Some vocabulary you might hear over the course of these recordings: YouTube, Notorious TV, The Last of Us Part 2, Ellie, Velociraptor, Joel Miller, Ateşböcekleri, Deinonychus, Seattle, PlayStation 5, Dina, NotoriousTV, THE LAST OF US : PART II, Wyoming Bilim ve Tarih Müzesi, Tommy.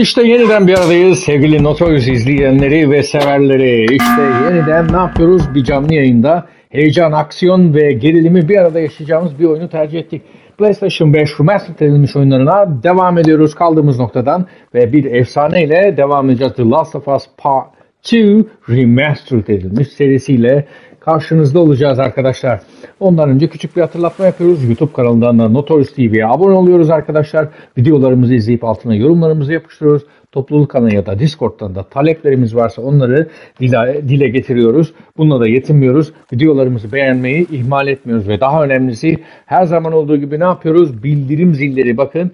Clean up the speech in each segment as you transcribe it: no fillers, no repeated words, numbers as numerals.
İşte yeniden bir aradayız sevgili Notorious izleyenleri ve severleri. İşte yeniden ne yapıyoruz? Bir canlı yayında heyecan, aksiyon ve gerilimi bir arada yaşayacağımız bir oyunu tercih ettik. PlayStation 5 remaster edilmiş oyunlarına devam ediyoruz kaldığımız noktadan ve bir efsane ile devam edeceğiz. The Last of Us Part 2 remaster edilmiş serisiyle karşınızda olacağız arkadaşlar. Ondan önce küçük bir hatırlatma yapıyoruz. YouTube kanalından da Notorious TV'ye abone oluyoruz arkadaşlar. Videolarımızı izleyip altına yorumlarımızı yapıştırıyoruz. Topluluk kanalı ya da Discord'dan da taleplerimiz varsa onları dile getiriyoruz. Bununla da yetinmiyoruz. Videolarımızı beğenmeyi ihmal etmiyoruz ve daha önemlisi her zaman olduğu gibi ne yapıyoruz? Bildirim zilleri, bakın.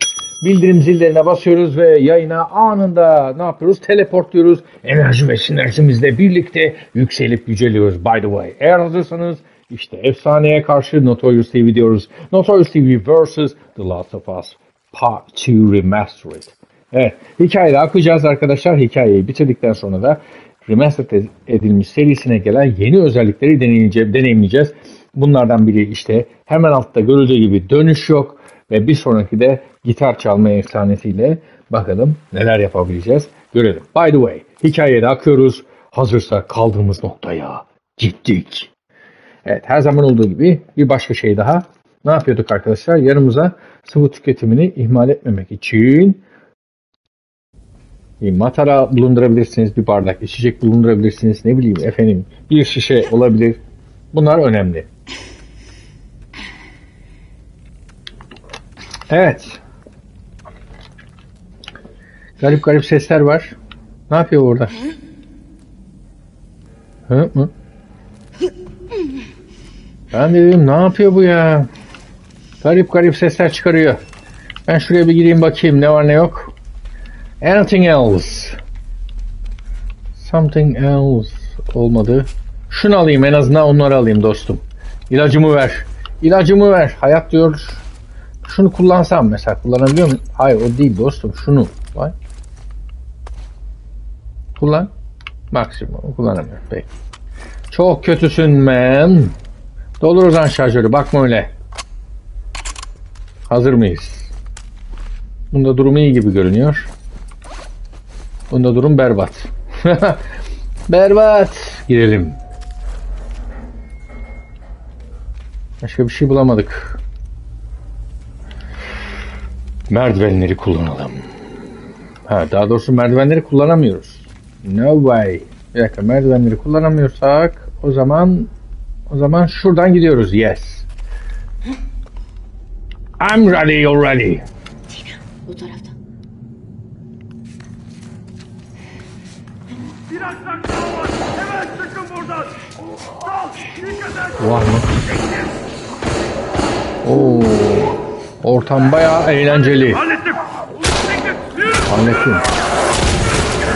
Bildirim zillerine basıyoruz ve yayına anında ne yapıyoruz? Teleportluyoruz. Enerji ve sinerjimizle birlikte yükselip yüceliyoruz. By the way, eğer hazırsanız işte efsaneye karşı Notorious TV diyoruz. Notorious TV vs. The Last of Us Part 2 Remastered. Evet, hikayede akacağız arkadaşlar. Hikayeyi bitirdikten sonra da remastered edilmiş serisine gelen yeni özellikleri deneyimleyeceğiz. Bunlardan biri işte hemen altta görüldüğü gibi dönüş yok. Ve bir sonraki de gitar çalma efsanesiyle bakalım neler yapabileceğiz. Görelim. By the way, hikayede akıyoruz. Hazırsa kaldığımız noktaya gittik. Evet, her zaman olduğu gibi bir başka şey daha. Ne yapıyorduk arkadaşlar? Yanımıza sıvı tüketimini ihmal etmemek için bir matara bulundurabilirsiniz, bir bardak içecek bulundurabilirsiniz. Ne bileyim efendim, bir şişe olabilir. Bunlar önemli. Evet. Garip garip sesler var. Ne yapıyor orada? Hı mı? Ben dedim ne yapıyor bu ya? Garip garip sesler çıkarıyor. Ben şuraya bir gireyim bakayım ne var ne yok. Anything else? Something else olmadı. Şunu alayım, en azından onları alayım dostum. İlacımı ver. İlacımı ver. Hayat diyor. Şunu kullansam mesela, kullanabiliyor muyum? Hayır, o değil dostum, şunu. Vay. Kullan. Maksimum kullanamıyorum. Peki. Çok kötüsün men. Doldur o zaman şarjörü, bakma öyle. Hazır mıyız? Bunda durum iyi gibi görünüyor. Bunda durum berbat. Berbat. Girelim. Başka bir şey bulamadık. Merdivenleri kullanalım. Ha, daha doğrusu merdivenleri kullanamıyoruz. No way. Bir dakika, merdivenleri kullanamıyorsak o zaman şuradan gidiyoruz. Yes. I'm ready already. Bu tarafta. Hemen çıkın buradan. Vay mı? Oo. Ortam bayağı eğlenceli. Hallettim.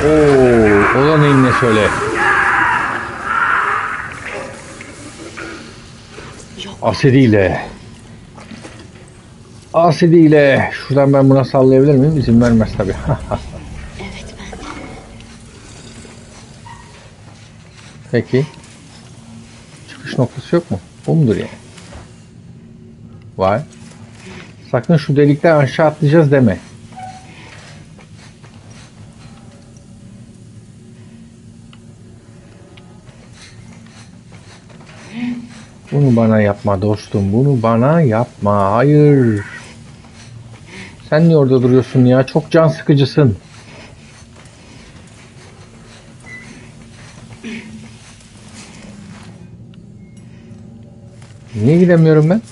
Ooo, o da neyin ne söyle. Asidiyle. Şuradan ben buna sallayabilir miyim? İzin vermez tabii. Evet, ben. Peki. Çıkış noktası yok mu? Bu mudur yani? Vay. Sakın şu delikten aşağı atlayacağız deme. Bunu bana yapma dostum. Bunu bana yapma. Hayır. Sen niye orada duruyorsun ya? Çok can sıkıcısın. Niye gidemiyorum ben?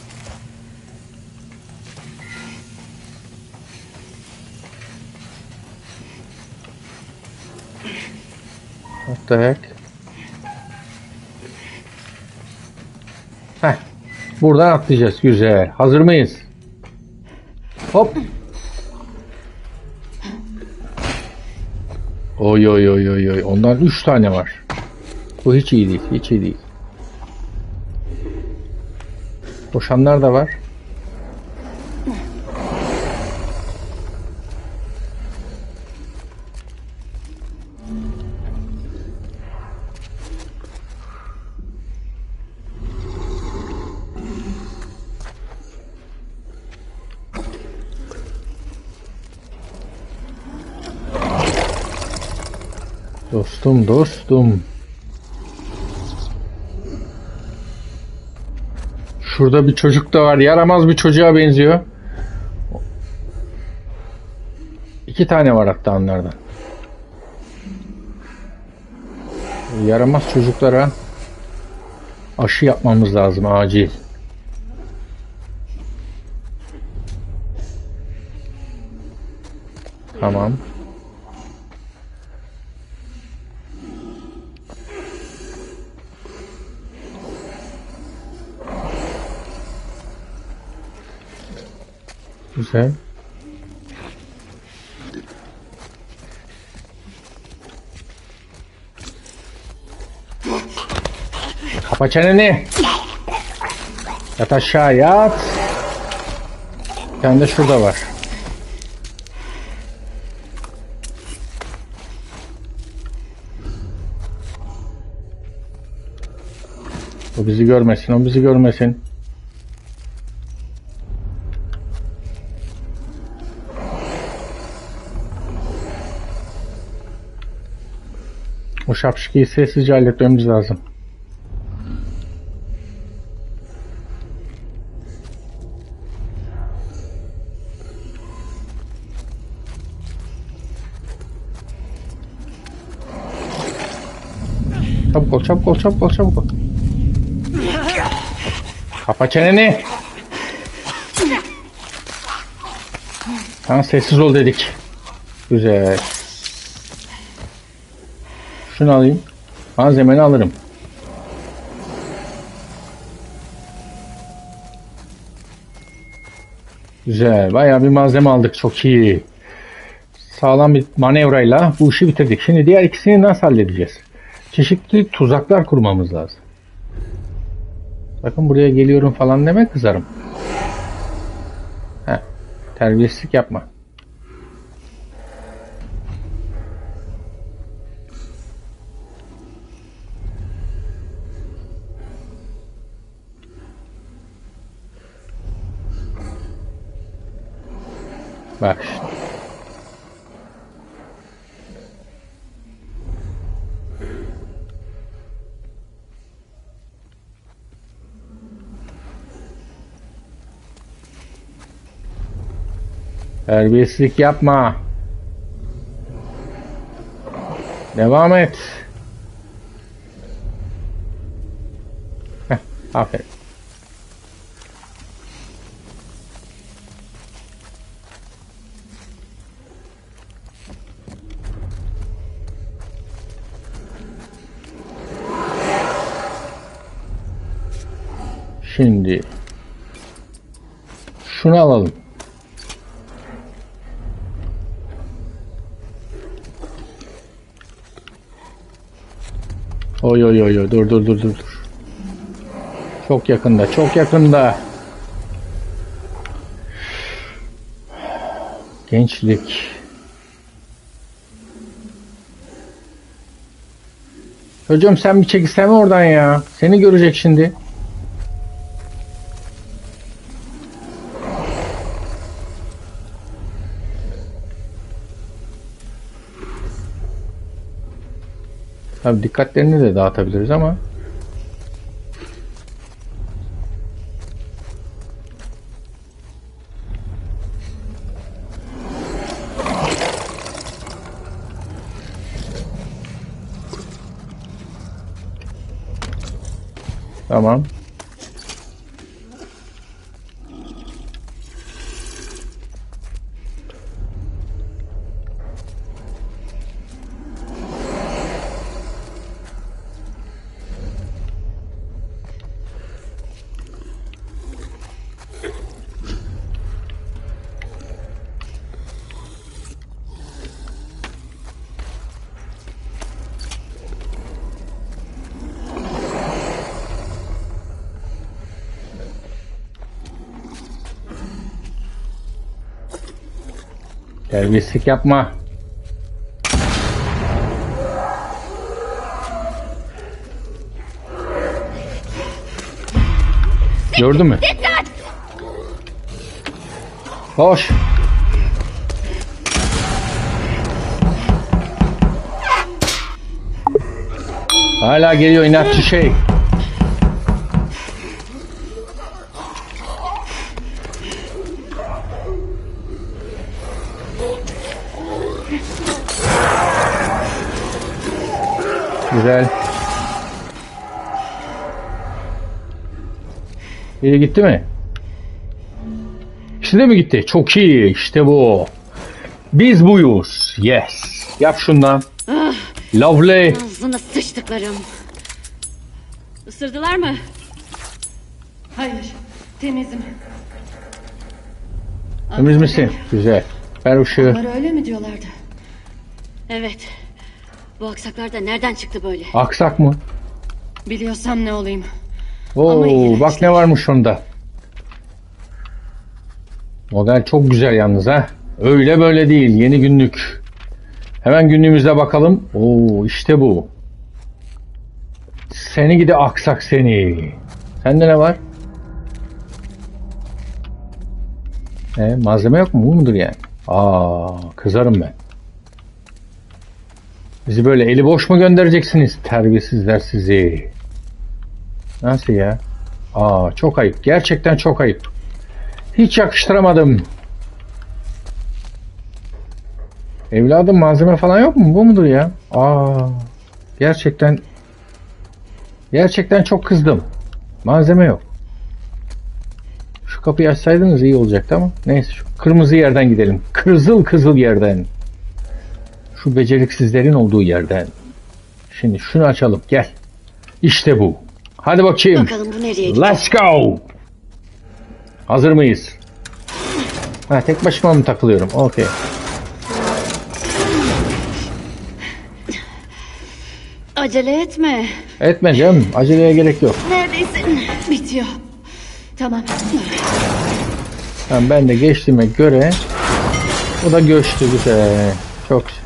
Dayak. Heh. Buradan atlayacağız. Güzel. Hazır mıyız? Hop. Oy. Ondan 3 tane var. Bu hiç iyi değil. Hiç iyi değil. Koşanlar da var. Dostum, dostum. Şurada bir çocuk da var. Yaramaz bir çocuğa benziyor. 2 tane var hatta onlardan. Yaramaz çocuklara aşı yapmamız lazım acil. Tamam. Güzel. Kapa çeneni. Yat aşağı, yat. Bir tane de şurada var. O bizi görmesin, o bizi görmesin. O şapşıkayı sessizce halletmemiz lazım. Çabuk ol, çabuk ol, çabuk ol, çabuk ol. Kapa çeneni. Tamam, sessiz ol dedik. Güzel. Şunu alayım. Malzemeni alırım. Güzel. Bayağı bir malzeme aldık. Çok iyi. Sağlam bir manevrayla bu işi bitirdik. Şimdi diğer ikisini nasıl halledeceğiz? Çeşitli tuzaklar kurmamız lazım. Bakın buraya geliyorum falan deme, kızarım. Heh, terbiyesizlik yapma. Bak işte. Terbiyesizlik yapma. Devam et. Heh, aferin. Şimdi şunu alalım. Oy oy oy, dur dur dur dur. Çok yakında, çok yakında. Gençlik. Çocuğum sen bir çekilsene oradan ya. Seni görecek şimdi. Tabii dikkatlerini de dağıtabiliriz ama tamam. Terbiyesizlik yapma. Gördün mü? Koş. Hala geliyor inatçı şey. Güzel. İyi gitti mi? İkisi de mi gitti? Çok iyi. İşte bu. Biz buyuz. Yes. Yap şundan. Ah, lovely. Ağzına sıçtıklarım. Isırdılar mı? Hayır. Temizim. Temiz misin? Güzel. Ver ışığı. Onlar öyle mi diyorlardı? Evet. Bu aksaklar da nereden çıktı böyle? Aksak mı? Biliyorsam ne olayım. Oo, bak ne varmış onda. Model çok güzel yalnız ha. Öyle böyle değil. Yeni günlük. Hemen günlüğümüze bakalım. Oo, işte bu. Seni gidi aksak seni. Sende ne var? Malzeme yok mu? Bu mudur yani? Aa, kızarım ben. Bizi böyle eli boş mu göndereceksiniz? Terbiyesizler sizi. Nasıl ya? Aa, çok ayıp. Gerçekten çok ayıp. Hiç yakıştıramadım. Evladım malzeme falan yok mu? Bu mudur ya? Aa, gerçekten. Gerçekten çok kızdım. Malzeme yok. Şu kapıyı açsaydınız iyi olacaktı ama. Neyse şu kırmızı yerden gidelim. Kızıl kızıl yerden. Şu beceriksizlerin olduğu yerden. Şimdi şunu açalım. Gel. İşte bu. Hadi bakayım. Bakalım bu nereye gidiyor? Let's go. Hazır mıyız? Ha, tek başıma mı takılıyorum? Okey. Acele etme. Etme canım. Aceleye gerek yok. Neredesin? Bitiyor. Tamam. Tamam, ben de geçtiğime göre o da göçtü bize. Çok güzel.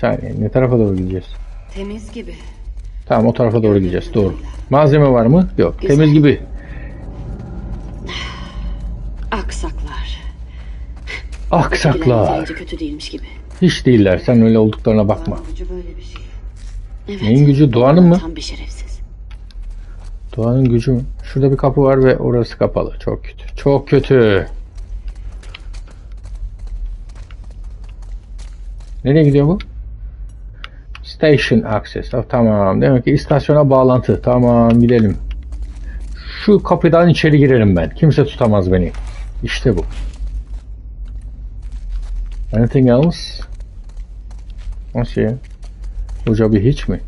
Saniye, ne tarafa doğru gideceğiz? Temiz gibi. Tamam, o tarafa doğru gideceğiz. Doğru. Malzeme var mı? Yok. Güzel. Temiz gibi. Aksaklar. Aksaklar. Kötü değilmiş gibi. Hiç değiller. Sen öyle olduklarına bakma. Doğanın gücü böyle bir şey. Evet. Neyin gücü? Doğanın mı? Tam bir şerefsiz. Doğanın gücü mü? Şurada bir kapı var ve orası kapalı. Çok kötü. Çok kötü. Nereye gidiyor bu? Station access. Tamam. Demek ki istasyona bağlantı. Tamam, gidelim. Şu kapıdan içeri girelim ben. Kimse tutamaz beni. İşte bu. Anything else? O şey. Hoca bir hiç mi?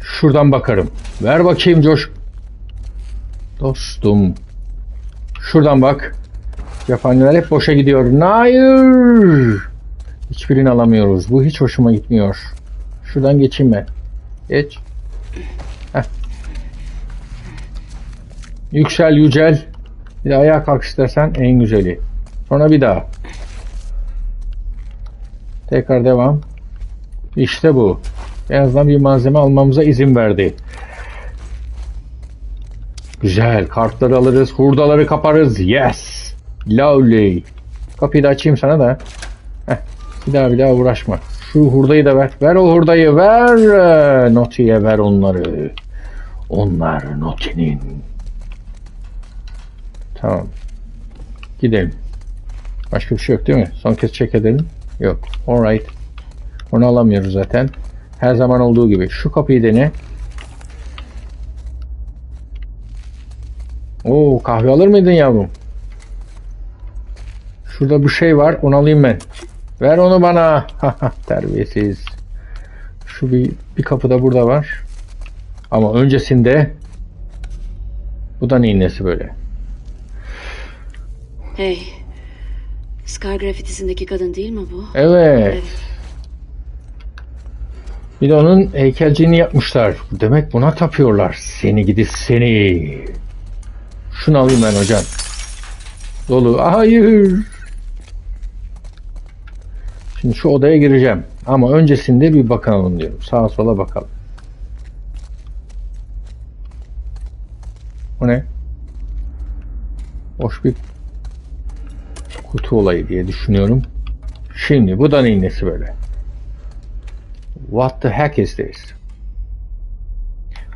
Şuradan bakarım. Ver bakayım Josh. Dostum. Şuradan bak. Japonlar hep boşa gidiyor. Hayır. Hiçbirini alamıyoruz. Bu hiç hoşuma gitmiyor. Şuradan geçeyim ben. Geç. Heh. Yüksel yücel. Bir de ayağa kalk istersen, en güzeli. Sonra bir daha. Tekrar devam. İşte bu. En azından bir malzeme almamıza izin verdi. Güzel. Kartları alırız. Hurdaları kaparız. Yes. Lovely. Kapıyı da açayım sana da. Heh. Bir daha uğraşma. Şu hurdayı da ver. Ver o hurdayı. Ver. Noti'ye ver onları. Onlar Noti'nin. Tamam. Gidelim. Başka bir şey yok değil mi? Son kez check edelim. Yok. Alright. Onu alamıyoruz zaten. Her zaman olduğu gibi. Şu kapıyı dene. Oo, kahve alır mıydın yavrum? Şurada bir şey var. Onu alayım ben. Ver onu bana. Terbiyesiz. Şu bir kapı da burada var. Ama öncesinde bu da neyin nesi böyle? Hey. Scar grafitisindeki kadın değil mi bu? Evet. Bir de onun heykelciğini yapmışlar. Demek buna tapıyorlar. Seni gidi seni. Şunu alayım ben hocam. Dolu. Hayır. Şimdi şu odaya gireceğim. Ama öncesinde bir bakalım diyorum. Sağa sola bakalım. O ne? Boş bir kutu olayı diye düşünüyorum. Şimdi bu da neyin nesi böyle? What the heck is this?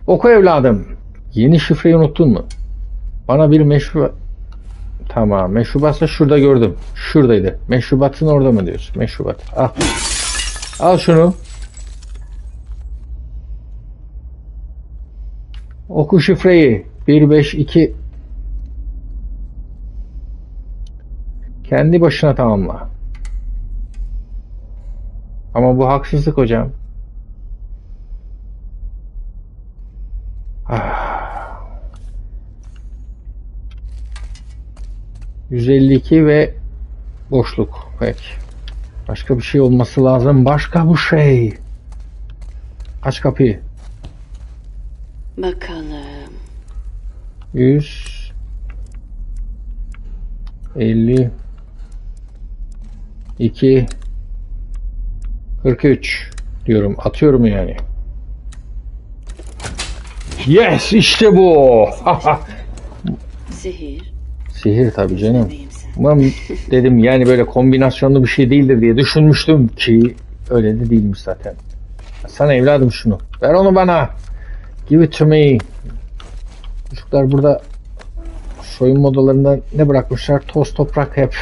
Oku evladım. Yeni şifreyi unuttun mu? Bana bir meşrubat... Tamam, meşrubatsa şurada gördüm. Şuradaydı. Meşrubatın orada mı diyorsun? Meşrubat. Al. Al şunu. Oku şifreyi. 152... Kendi başına tamamla. Ama bu haksızlık hocam. Ah. 152 ve boşluk. Peki. Başka bir şey olması lazım. Başka bu şey. Aç kapıyı. Bakalım. 152 43 diyorum. Atıyorum yani. Yes, işte bu. Sihir. Sihir tabii canım. Ulan dedim yani böyle kombinasyonlu bir şey değildir diye düşünmüştüm ki öyle de değilmiş zaten. Sana evladım şunu. Ver onu bana. Give it to me. Çocuklar burada soyunma odalarında ne bırakmışlar? Toz toprak hep.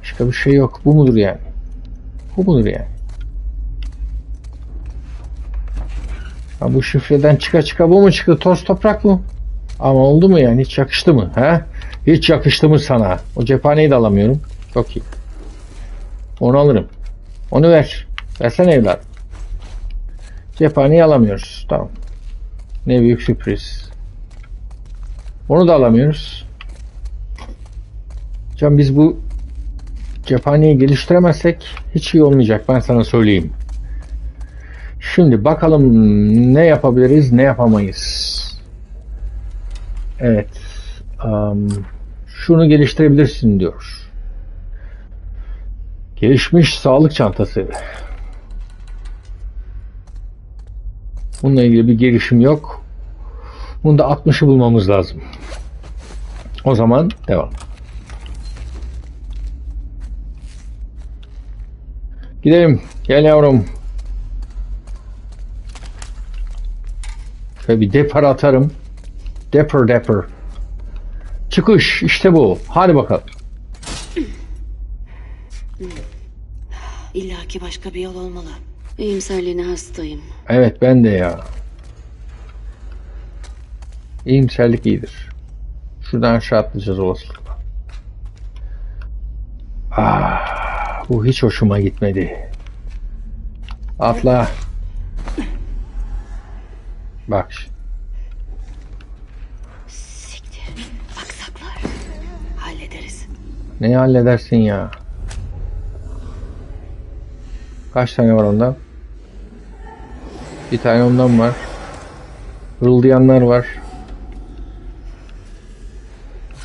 Başka bir şey yok. Bu mudur yani? Bu mudur yani? Ha, bu şifreden çıka çıka bu mu çıktı? Toz toprak mı? Ama oldu mu yani? Hiç yakıştı mı? He? Hiç yakıştı mı sana? O cephaneyi de alamıyorum. Çok iyi. Onu alırım. Onu ver. Versene evladım. Cephaneyi alamıyoruz. Tamam. Ne büyük sürpriz. Onu da alamıyoruz. Can biz bu cephaneyi geliştiremezsek hiç iyi olmayacak, ben sana söyleyeyim. Şimdi bakalım ne yapabiliriz, ne yapamayız. Evet. Şunu geliştirebilirsin diyor. Gelişmiş sağlık çantası. Bununla ilgili bir gelişim yok. Bunda 60'ı bulmamız lazım. O zaman devam. Gidelim. Gel yavrum. Şöyle bir depar atarım. Depar depar. Çıkış. İşte bu. Hadi bakalım. İlla ki başka bir yol olmalı. İyimserliğine hastayım. Evet ben de ya. İyimserlik iyidir. Şuradan aşağı atlayacağız olasılıkla. Bu hiç hoşuma gitmedi. Atla. Bak. Siktir. Aksaklar. Hallederiz. Neyi halledersin ya? Kaç tane var ondan? Bir tane ondan var. Rıldayanlar var.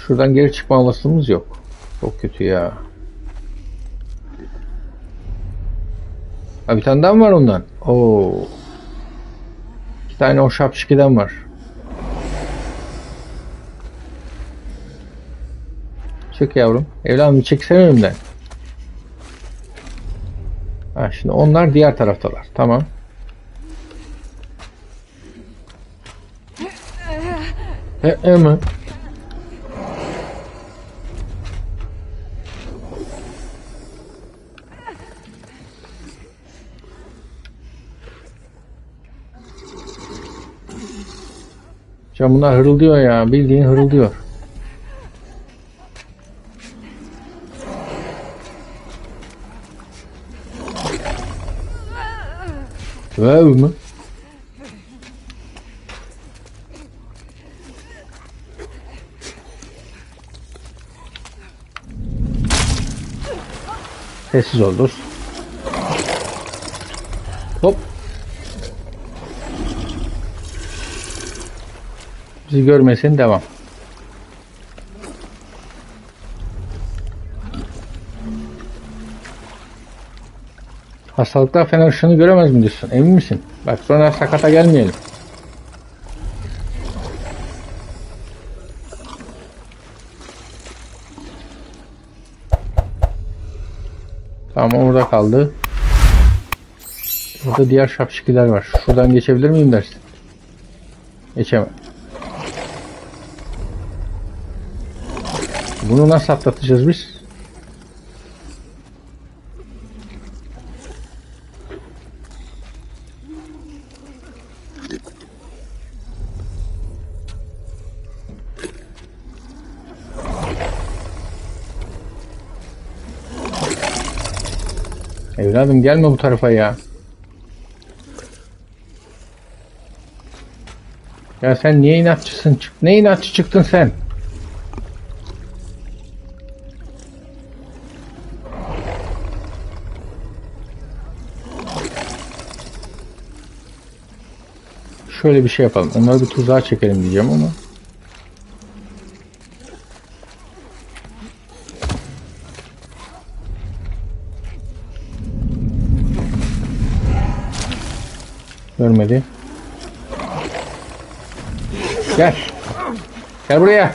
Şuradan geri çıkma olasılığımız yok. Çok kötü ya. Ha, bir tane daha mı var ondan? Oo. Bir tane o şapşikiden var. Çık yavrum. Evladım çeksene önümden. Ha, şimdi onlar diğer taraftalar. Tamam. Mı? Can bunlar hırıldıyor ya. Bildiğin hırıldıyor. Öv mü? Sessiz ol dur. Hop. Bizi görmesin, devam. Hastalıklar fener ışığını göremez mi diyorsun? Emin misin? Bak sonra sakata gelmeyelim. Tamam orada kaldı. Burada diğer şapşikiler var. Şuradan geçebilir miyim dersin? Geçemem. Bunu nasıl atlatacağız biz? Evladım gelme bu tarafa ya. Ya sen niye inatçısın? Ne inatçı çıktın sen? Şöyle bir şey yapalım. Onları bir tuzağa çekelim diyeceğim ama. Görmedi. Gel. Gel buraya.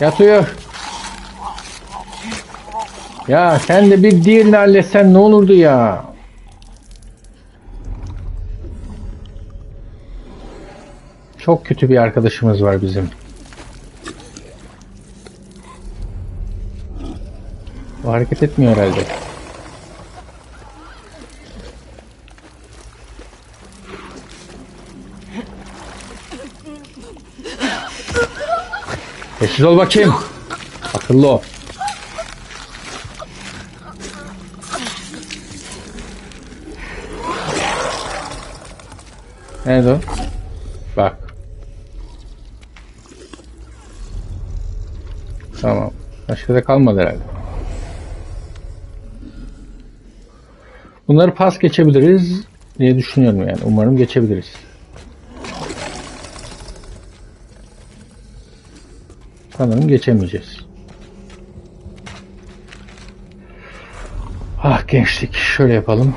Yatıyor. Ya sen de bir diğerini halletsen ne olurdu ya. Çok kötü bir arkadaşımız var bizim. O hareket etmiyor herhalde. Sessiz ol bakayım. Akıllı ol. Nerede o? Bak. Tamam. Başka da kalmadı herhalde. Bunları pas geçebiliriz diye düşünüyorum yani. Umarım geçebiliriz. Sanırım geçemeyeceğiz. Ah gençlik, şöyle yapalım.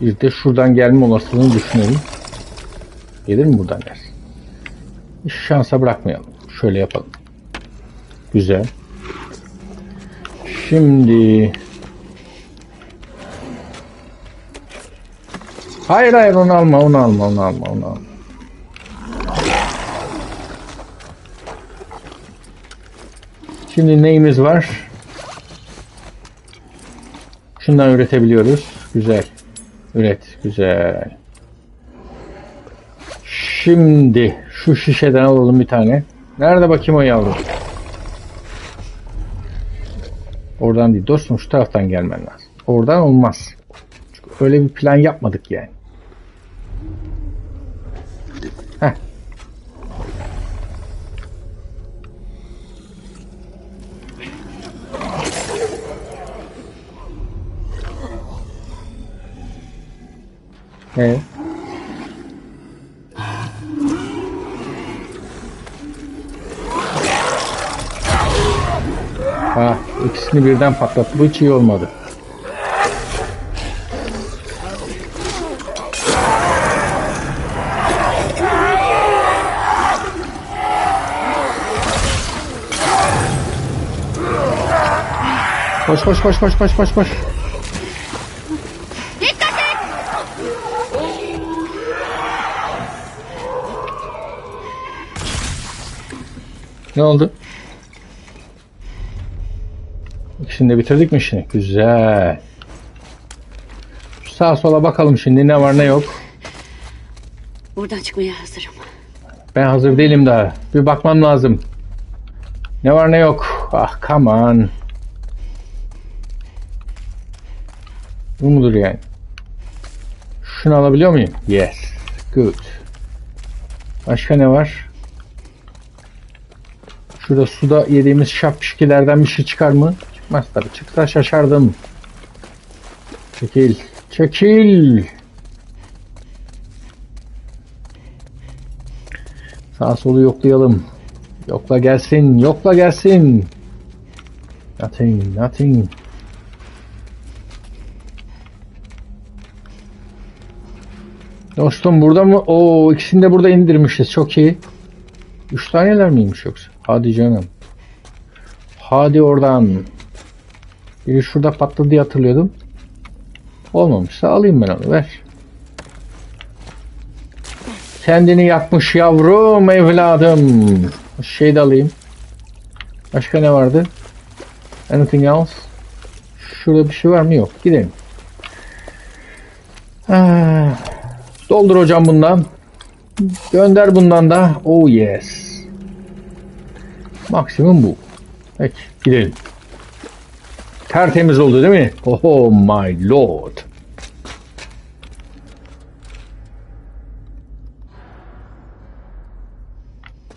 Bir de şuradan gelme olasılığını düşünelim. Gelir mi buradan gelsin? Şansa bırakmayalım. Şöyle yapalım. Güzel. Şimdi... Hayır hayır onu alma, onu alma, onu alma, onu alma. Şimdi neyimiz var? Şundan üretebiliyoruz. Güzel. Üret. Güzel. Şimdi şu şişeden alalım bir tane. Nerede bakayım o yavrum? Oradan değil dostum, şu taraftan gelmen lazım. Oradan olmaz. Çünkü öyle bir plan yapmadık yani. Heh. Evet. Ha, ikisini birden patlattı. Bu hiç iyi olmadı. Koş koş koş koş koş koş koş. Ne oldu? İkisini de bitirdik mi şimdi? Güzel. Sağa sola bakalım şimdi ne var ne yok. Buradan çıkmaya hazırım. Ben hazır değilim daha. Bir bakmam lazım. Ne var ne yok. Ah come on. Bu mudur yani? Şunu alabiliyor muyum? Yes. Good. Başka ne var? Şurada suda yediğimiz şapşikilerden bir şey çıkar mı? Çıkmaz tabii. Çıksa şaşardım. Çekil. Çekil. Sağ solu yoklayalım. Yokla gelsin, yokla gelsin. Nothing, nothing. Dostum burada mı? Oo, ikisini de burada indirmişiz. Çok iyi. 3 taneler miymiş yoksa? Hadi canım. Hadi oradan. Biri şurada patladı diye hatırlıyordum. Olmamışsa alayım ben onu. Ver. Kendini yakmış yavrum evladım. Şey de alayım. Başka ne vardı? Anything else? Şurada bir şey var mı? Yok. Gidelim. Doldur hocam bundan. Gönder bundan da. Oh yes. Maksimum bu. Peki gidelim. Tertemiz oldu değil mi? Oh my lord.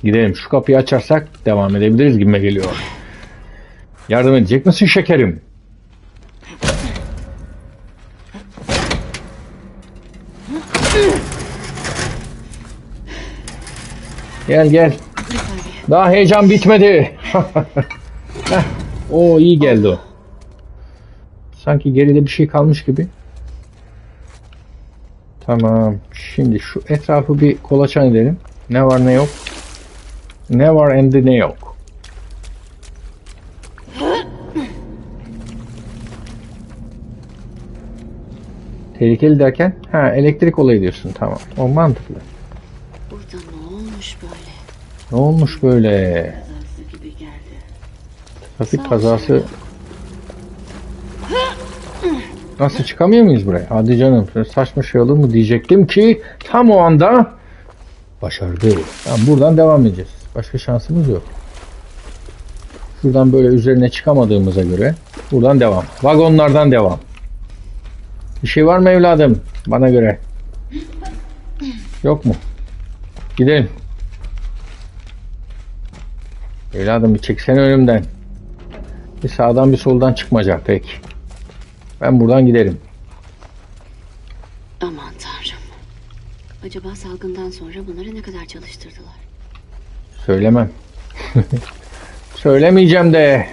Gidelim. Şu kapıyı açarsak devam edebiliriz gibime geliyor. Yardım edecek misin şekerim? Gel gel. Daha heyecan bitmedi. O iyi geldi o. Sanki geride bir şey kalmış gibi. Tamam. Şimdi şu etrafı bir kolaçan edelim. Ne var ne yok. Ne var endi ne yok. Tehlikeli derken? Ha, elektrik olayı diyorsun. Tamam. O mantıklı. Burada ne olmuş böyle? Ne olmuş böyle? Trafik kazası. Nasıl çıkamıyor muyuz buraya? Hadi canım. Saçma şey olur mu diyecektim ki tam o anda başardı. Tamam, buradan devam edeceğiz. Başka şansımız yok. Şuradan böyle üzerine çıkamadığımıza göre buradan devam. Vagonlardan devam. Bir şey var mı evladım? Bana göre. Yok mu? Gidelim. Evladım bir çeksene önümden. Bir sağdan bir soldan çıkmayacak peki. Ben buradan giderim. Aman tanrım. Acaba salgından sonra bunları ne kadar çalıştırdılar? Söylemem. Söylemeyeceğim de.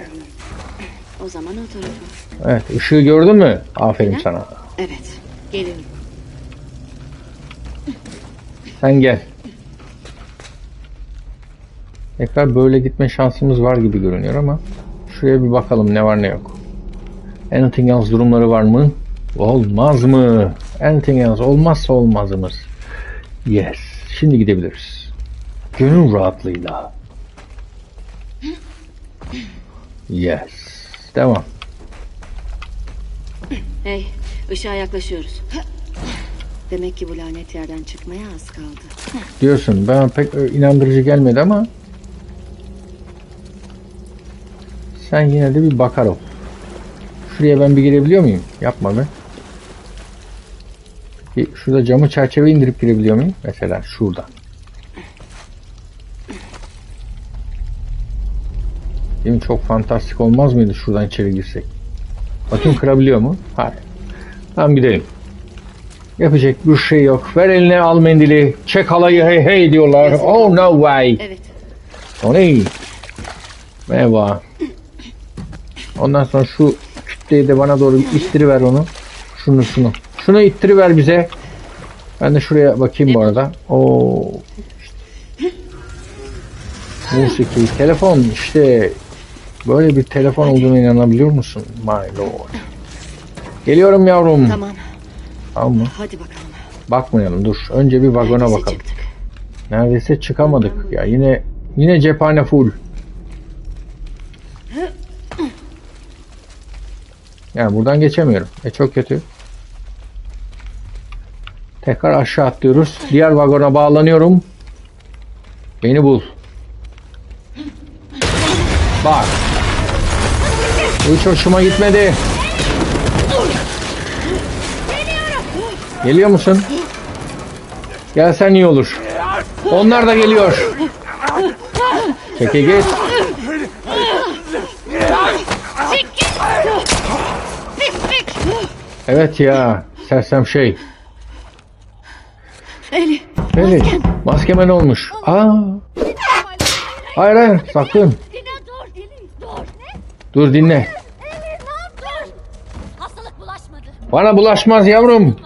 O zaman o tarafa. Evet, ışığı gördün mü? Aferin ben? Sana. Evet, gelirim. Sen gel. Tekrar böyle gitme şansımız var gibi görünüyor ama şuraya bir bakalım ne var ne yok. Anything else durumları var mı? Olmaz mı? Anything else olmazsa olmazımız. Yes. Şimdi gidebiliriz. Gönül rahatlığıyla. Yes. Devam. Hey, ışığa yaklaşıyoruz. Demek ki bu lanet yerden çıkmaya az kaldı. Diyorsun, ben pek inandırıcı gelmedi ama sen yine de bir bakar ol. Şuraya ben bir girebiliyor muyum? Yapma be. Peki şurada camı çerçeve indirip girebiliyor muyum? Mesela şurada. Değil mi? Çok fantastik olmaz mıydı şuradan içeri girsek? Bakayım kırabiliyor mu? Hayır. Tamam gidelim. Yapacak bir şey yok. Ver eline al mendili. Çek halayı hey hey diyorlar. Evet. Oh no way. Evet. O ne? Merhaba. Ondan sonra şu kütleyi de bana doğru ittiriver onu. Şunu şunu. Şunu ittiriver bize. Ben de şuraya bakayım bu arada. Oo. Musiki. Telefon işte. Böyle bir telefon olduğuna inanabiliyor musun? My lord. Geliyorum yavrum. Tamam. Al mı? Hadi bakalım. Bakmayalım dur. Önce bir vagona neredeyse bakalım. Çıktık. Neredeyse çıkamadık. Ya yine cephane full. Yani buradan geçemiyorum. Çok kötü. Tekrar aşağı atlıyoruz. Diğer vagona bağlanıyorum. Beni bul. Bak. Hiç hoşuma gitmedi. Geliyor musun? Gelsen iyi olur. Onlar da geliyor. Çeke git. Evet ya. Sersem şey. Ellie. Maskeme ne olmuş? Aa. Hayır hayır sakın. Dur dinle. Bana bulaşmaz yavrum.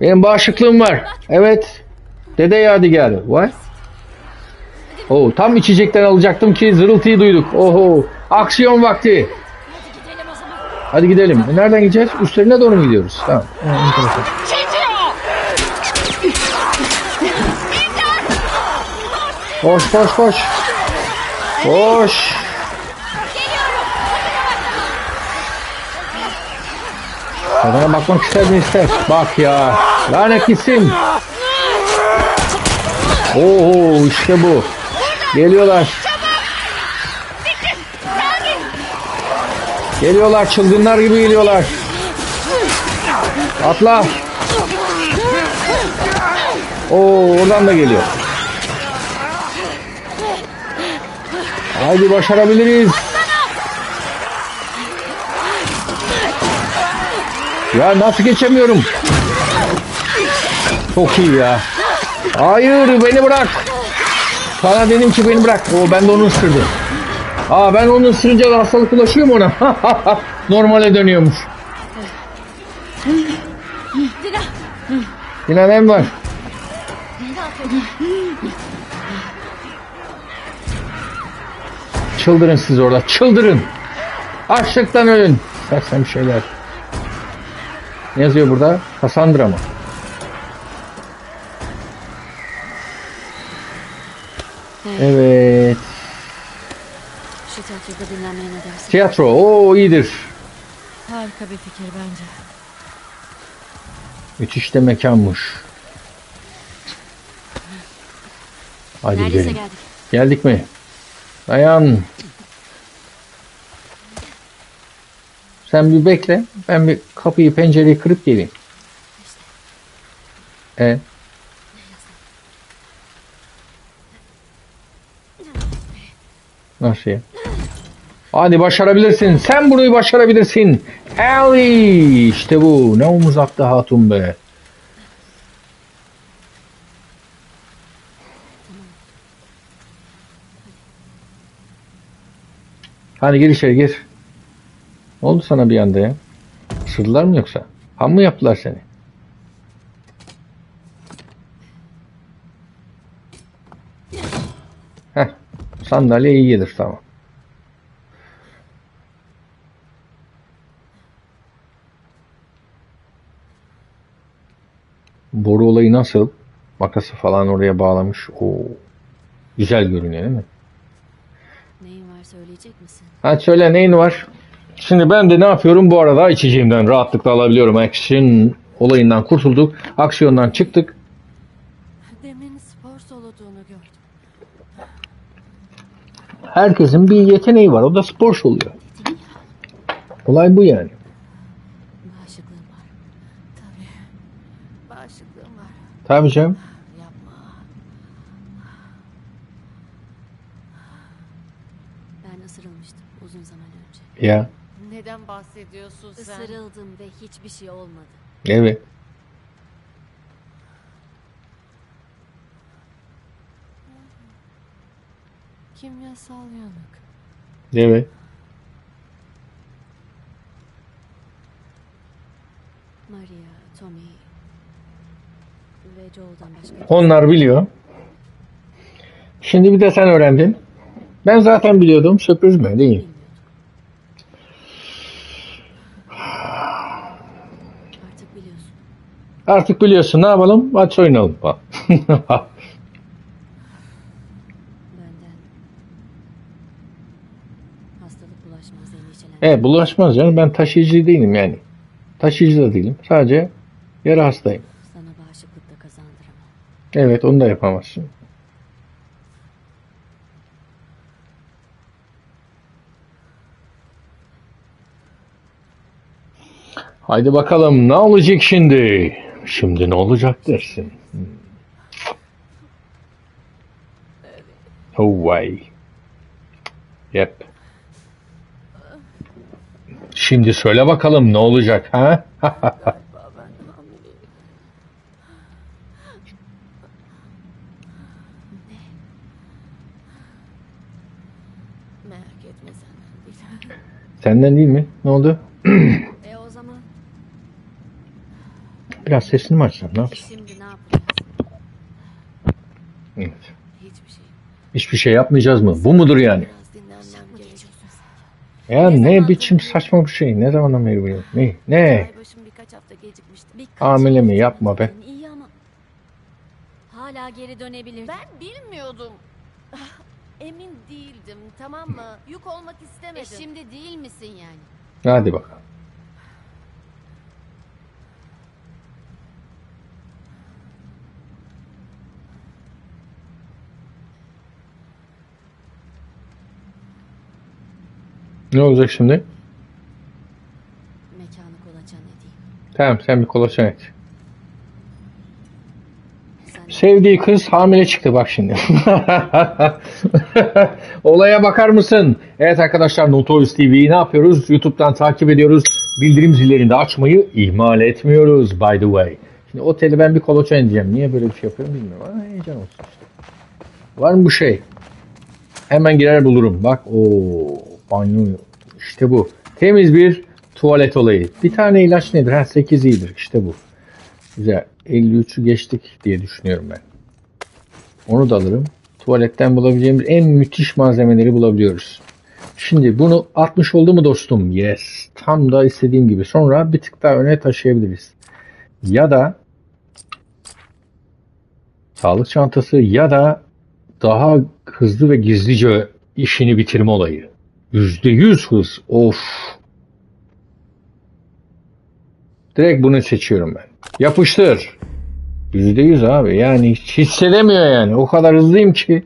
Benim bağışıklığım var. Evet. Dede yadigarı. Vay. Oh, tam içecekten alacaktım ki zırıltıyı duyduk. Oho. Aksiyon vakti. Hadi gidelim. Nereden gideceğiz? Üstlerine doğru mu gidiyoruz? Tamam. Koş koş koş. Koş. Kadına bakmak ister mi ister? Bak ya. Lanet gitsin. Oho işte bu. Geliyorlar. Geliyorlar, çılgınlar gibi geliyorlar. Atla. Oo, oradan da geliyor. Haydi başarabiliriz. Ya nasıl geçemiyorum? Çok iyi ya. Hayır beni bırak. Sana dedim ki beni bırak. Oo, ben de onu ısırdım. Aa, ben onu ısırınca da hastalık ulaşıyor mu ona? Normale dönüyormuş. Dina ne var? Çıldırın siz orada, çıldırın. Açlıktan ölün. Sersem şeyler. Ne yazıyor burada? Kassandra mı? Evet. Tiyatro, o iyidir. Harika bir fikir bence. Müthiş de mekanmış. Hadi gidelim. Geldik mi? Dayan. Sen bir bekle. Ben bir kapıyı, pencereyi kırıp geleyim. Evet. Nasıl ya? Hadi başarabilirsin. Sen bunu başarabilirsin. Ellie. İşte bu. Ne omuz attı hatun be. Hadi gir içeri gir. Ne oldu sana bir anda ya? Isırdılar mı yoksa? Ham mı yaptılar seni? Heh. Sandalye iyi gelir tamam. Boru olayı nasıl? Makası falan oraya bağlamış. Oo. Güzel görünüyor değil mi? Neyin var söyleyecek misin? Ha söyle neyin var? Şimdi ben de ne yapıyorum? Bu arada içeceğimden rahatlıkla alabiliyorum. Action olayından kurtulduk. Aksiyondan çıktık. Demin spor soluduğunu gördüm. Herkesin bir yeteneği var. O da spor soluyor. Olay bu yani. Tabii canım. Yapma. Ben ısırılmıştım uzun zaman önce. Ya. Neden bahsediyorsun sen? Isırıldım ve hiçbir şey olmadı. Evet. Kimyasal yanık. Evet. Maria, Tommy. Onlar biliyor. Şimdi bir de sen öğrendin. Ben zaten biliyordum. Sürpriz mi? Değil. Artık biliyorsun. Artık biliyorsun. Ne yapalım? Maç oynayalım. Evet, bulaşmaz canım. Ben taşıyıcı değilim yani. Taşıyıcı da değilim. Sadece yarı hastayım. Evet, onu da yapamazsın. Haydi bakalım ne olacak şimdi? Şimdi ne olacak dersin? Oh vay. Yep. Şimdi söyle bakalım ne olacak ha? Merak etme, senden değil. Senden değil mi? Ne oldu? O zaman. Biraz sesini mi açsam? Ne yapacağım? Şimdi ne yapacağız? Evet. Hiçbir şey. Hiçbir şey yapmayacağız mı? Bu mudur yani? Ya ne biçim saçma bir şey? Ne zaman beri bu? Ne? Hamile mi? Yapma be. İyi ama hala geri dönebilir. Ben bilmiyordum. Emin değildim, tamam mı? Yük olmak istemedim. Şimdi değil misin yani? Hadi bakalım. Ne olacak şimdi? Mekanı kolaçan edeyim. Tamam, sen bir kolaçan et. Sevdiği kız hamile çıktı bak şimdi. Olaya bakar mısın? Evet arkadaşlar, Notorious TV'yi ne yapıyoruz? YouTube'dan takip ediyoruz. Bildirim zillerini de açmayı ihmal etmiyoruz by the way. Şimdi oteli ben bir kolaçan edeceğim. Niye böyle bir şey yapıyorum bilmiyorum. Ama heyecan olsun işte. Var mı bu şey? Hemen girer bulurum. Bak ooo. Banyo işte bu. Temiz bir tuvalet olayı. Bir tane ilaç nedir? Ha, 8 iyidir. İşte bu. Güzel. 53'ü geçtik diye düşünüyorum ben. Onu da alırım. Tuvaletten bulabileceğimiz en müthiş malzemeleri bulabiliyoruz. Şimdi bunu 60 oldu mu dostum? Yes. Tam da istediğim gibi. Sonra bir tık daha öne taşıyabiliriz. Ya da sağlık çantası ya da daha hızlı ve gizlice işini bitirme olayı. %100 hız. Of. Direkt bunu seçiyorum ben. Yapıştır. %100 abi. Yani hiç hissedemiyor yani. O kadar hızlıyım ki.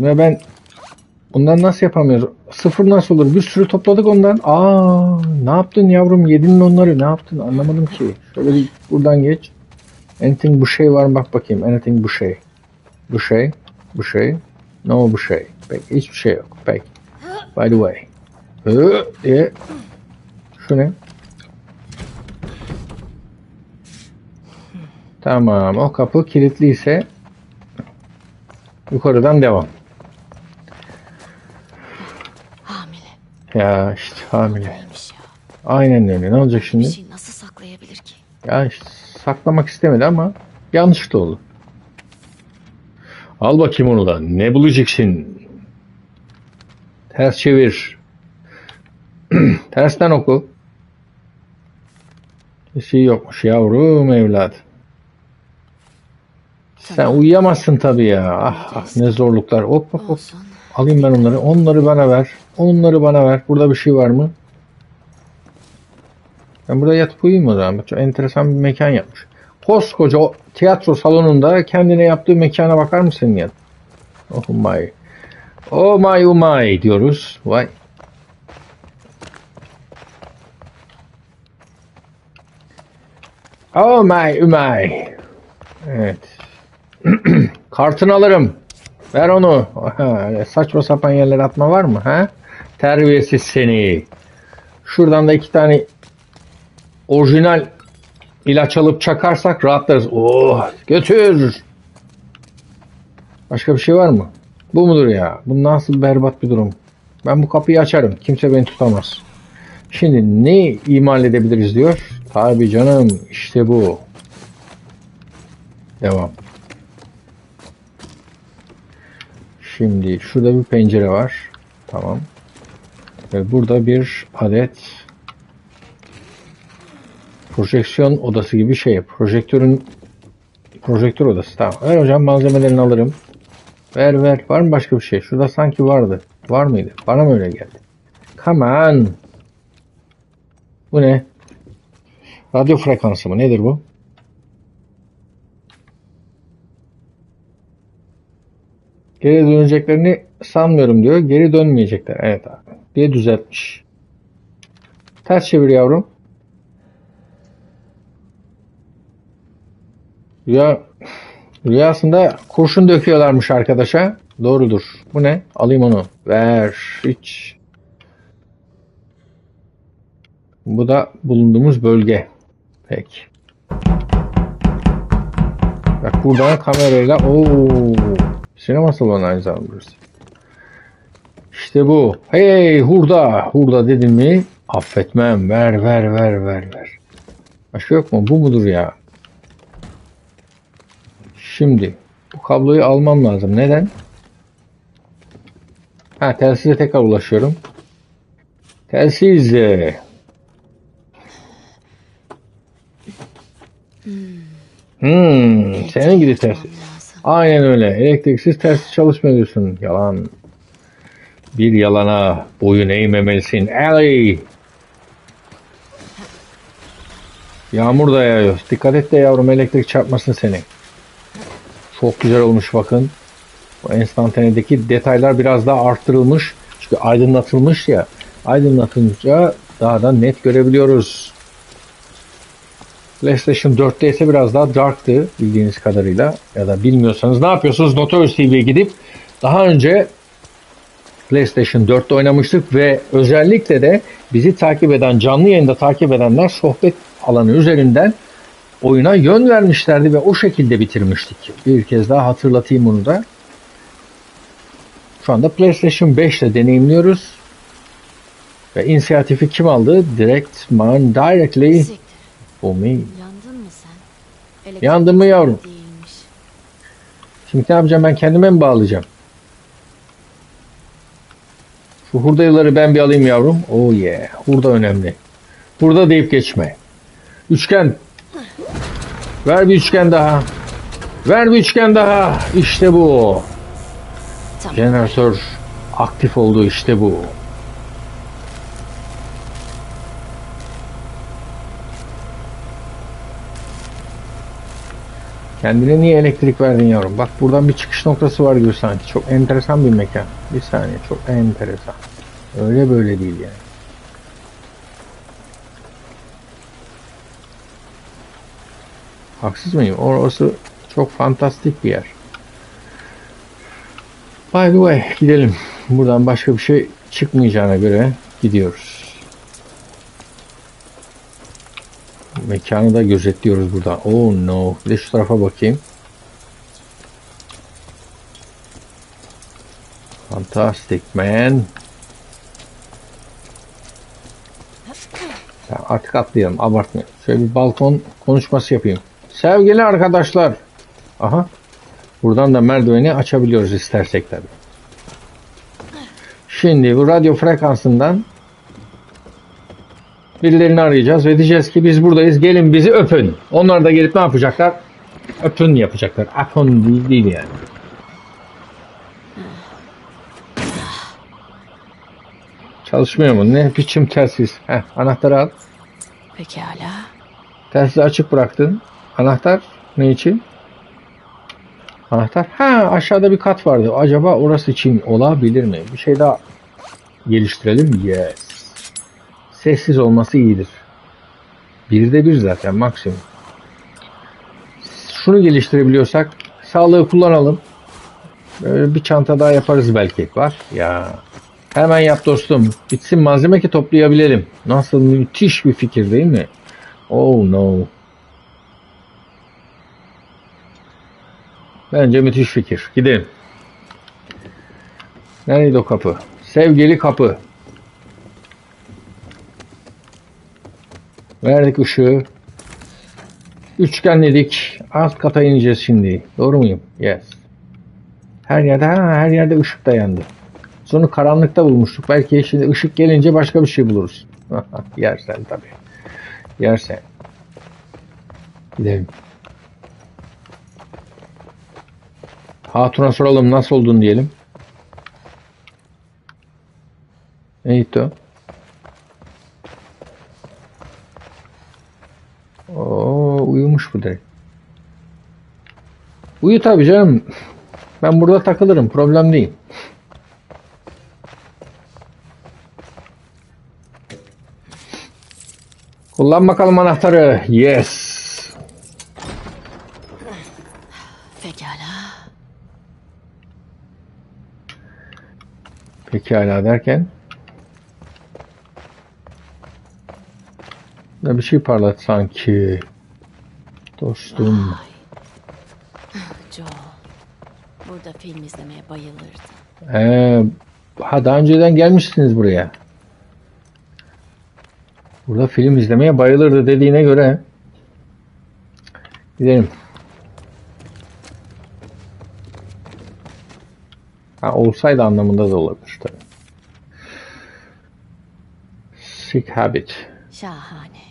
Ve ben ondan nasıl yapamıyoruz? Sıfır nasıl olur? Bir sürü topladık ondan. Aa, ne yaptın yavrum? Yedin mi onları? Ne yaptın? Anlamadım ki. Şöyle bir buradan geç. Anything bu şey var mı? Bak bakayım. Anything bu şey. Bu şey. Bu şey. No bu şey. Peki hiçbir şey yok. Peki. By the way. Şu ne? Tamam. O kapı kilitliyse yukarıdan devam. Hamile. Ya işte hamile. Aynen öyle. Ne olacak şimdi? Bir şey nasıl saklayabilir ki? Ya işte saklamak istemedi ama yanlış da oldu. Al bakayım onu da. Ne bulacaksın? Ters çevir. Tersten oku. Bir şey yokmuş yavrum evlat. Sen uyuyamazsın tabii ya. Ah, ah ne zorluklar. Hop hop hop. Alayım ben onları. Onları bana ver. Onları bana ver. Burada bir şey var mı? Ben burada yatıp uyuyayım o zaman. Çok enteresan bir mekan yapmış. Koskoca o tiyatro salonunda kendine yaptığı mekana bakar mısın ya? Oh my. Oh my oh my diyoruz. Vay. Oh my oh my. Evet. Kartını alırım. Ver onu. Aha, saçma sapan yerlere atma var mı? Ha? Terbiyesiz seni. Şuradan da iki tane orijinal İlaç alıp çakarsak rahatlarız. Oh, götür. Başka bir şey var mı? Bu mudur ya? Bu nasıl berbat bir durum? Ben bu kapıyı açarım. Kimse beni tutamaz. Şimdi ne imal edebiliriz diyor. Tabii canım. İşte bu. Devam. Şimdi şurada bir pencere var. Tamam. Ve burada bir adet projeksiyon odası gibi şey. Projektör odası. Tamam. Ver hocam malzemelerini alırım. Ver ver. Var mı başka bir şey? Şurada sanki vardı. Var mıydı? Bana mı öyle geldi? Come on. Bu ne? Radyo frekansı mı? Nedir bu? Geri döneceklerini sanmıyorum diyor. Geri dönmeyecekler. Evet abi. Diye düzeltmiş. Ters çevir yavrum. Ya rüyasında kurşun döküyorlarmış arkadaşa. Doğrudur. Bu ne? Alayım onu. Ver. Hiç. Bu da bulunduğumuz bölge. Peki. Bak buradan kamerayla. Oo. Sinema salonu aynı zamanda burası. İşte bu. Hey hurda. Hurda dedin mi? Affetmem. Ver. Başka yok mu? Bu mudur ya? Şimdi. Bu kabloyu almam lazım. Neden? Ha, telsize tekrar ulaşıyorum. Telsize. Senin gidi telsiz. Aynen öyle. Elektriksiz telsiz çalışmıyor diyorsun. Yalan. Bir yalana boyun eğmemelisin. Ellie. Yağmur da yağıyor. Dikkat et de yavrum, elektrik çarpmasın seni. Çok güzel olmuş bakın. O enstantanedeki detaylar biraz daha arttırılmış. Çünkü aydınlatılmış ya. Aydınlatınca daha da net görebiliyoruz. PlayStation 4'te ise biraz daha darktı bildiğiniz kadarıyla. Ya da bilmiyorsanız ne yapıyorsunuz? Notorious TV'ye gidip daha önce PlayStation 4'te oynamıştık ve özellikle de bizi takip eden, canlı yayında takip edenler sohbet alanı üzerinden oyuna yön vermişlerdi ve o şekilde bitirmiştik. Bir kez daha hatırlatayım bunu da. Şu anda PlayStation 5'te deneyimliyoruz. Ve inisiyatifi kim aldı? Directly for me. Yandın mı yavrum? Şimdi ne yapacağım, ben kendime mi bağlayacağım? Şu hurdayıları ben bir alayım yavrum. Oh yeah. Hurda önemli. Hurda deyip geçme. Üçgen. Ver bir üçgen daha. İşte bu. Tamam. Jeneratör aktif oldu, işte bu. Kendine niye elektrik verdin yavrum? Bak buradan bir çıkış noktası var gibi sanki. Çok enteresan bir mekan. Bir saniye, çok enteresan. Öyle böyle değil yani. Haksız mıyım? Orası çok fantastik bir yer. By the way, gidelim. Buradan başka bir şey çıkmayacağına göre gidiyoruz. Mekanı da gözetliyoruz burada. Oh no. Bir de şu tarafa bakayım. Fantastic man. Ya artık atlayalım. Abartmayalım. Şöyle bir balkon konuşması yapayım. Sevgili arkadaşlar. Aha. Buradan da merdiveni açabiliyoruz istersek tabii. Şimdi bu radyo frekansından birilerini arayacağız ve diyeceğiz ki biz buradayız, gelin bizi öpün. Onlar da gelip ne yapacaklar? Öpün yapacaklar. Öpün değil yani. Çalışmıyor mu? Ne biçim telsiz? Heh, anahtarı al. Pekala. Telsizi açık bıraktın. Anahtar ne için? Anahtar. Ha, aşağıda bir kat vardı. Acaba orası için olabilir mi? Bir şey daha geliştirelim. Yes. Sessiz olması iyidir. 1'de 1 zaten maksimum. Şunu geliştirebiliyorsak sağlığı kullanalım. Böyle bir çanta daha yaparız belki. Var ya. Hemen yap dostum. Bitsin malzeme ki toplayabilelim. Nasıl müthiş bir fikir değil mi? Oh no. Bence müthiş fikir. Gidelim. Nerede o kapı? Sevgili kapı. Verdik ışığı. Üçgenledik. Alt kata ineceğiz şimdi. Doğru muyum? Yes. Her yerde, her yerde ışık dayandı. Sonra karanlıkta bulmuştuk. Belki şimdi ışık gelince başka bir şey buluruz. Yersen tabii. Yersen. Gidelim. Hatun'a soralım, nasıl oldun diyelim. Neydi o? Oo, uyumuş bu direkt. Uyu tabii canım. Ben burada takılırım. Problem değil. Kullan bakalım anahtarı. Yes. Pekala derken bir şey parlat sanki dostum. Burada film izlemeye bayılırdı. Daha önceden gelmiştiniz buraya. Burada film izlemeye bayılırdı dediğine göre gidelim. Olsaydı anlamında da olabilir tabii. Sick Habit. Şahane.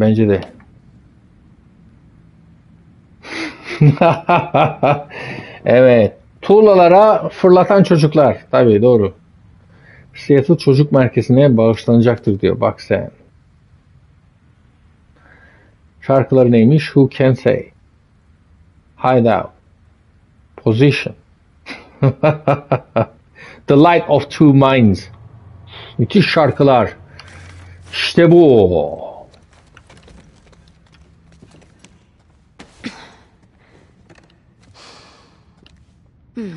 Bence de. Evet. Tuğlalara fırlatan çocuklar. Tabii doğru. Seattle Çocuk Merkezi'ne bağışlanacaktır diyor. Bak sen. Şarkıları neymiş? Who Can Say? Hideout. Position. The Light of Two Minds. Müthiş şarkılar. İşte bu.